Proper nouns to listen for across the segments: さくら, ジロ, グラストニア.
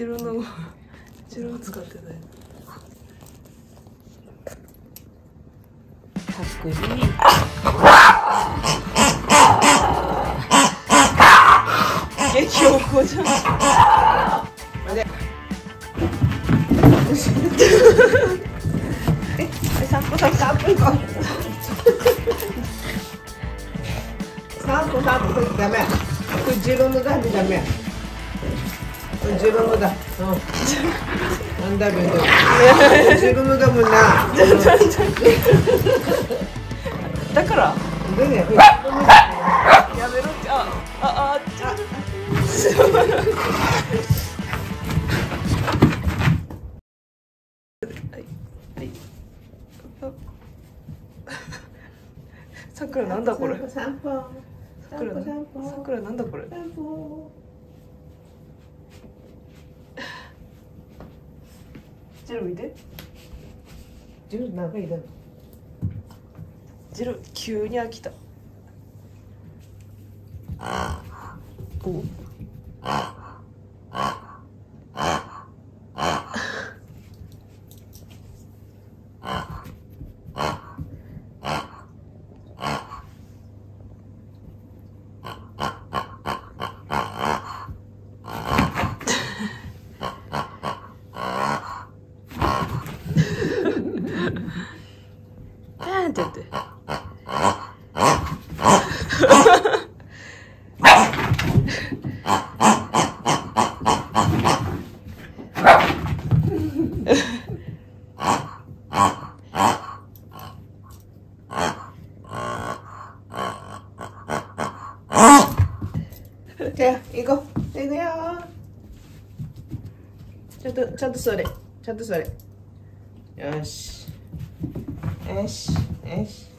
チロのチロ使ってない。さくり。激おこじゃん。あれ。え、散歩散歩行こう。散歩ダメ。これジロのダメダメ。自分のだ。なんだめだ。自分のだもんな。だから。やめろって。さくらなんだこれ。さくらなんだこれ。ジロ長いだろ。ジロ急に飽きた。お。ちゃんとそれ、よし30m。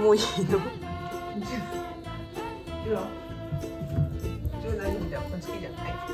もういいの。ジロ、何見た？こっちじゃない。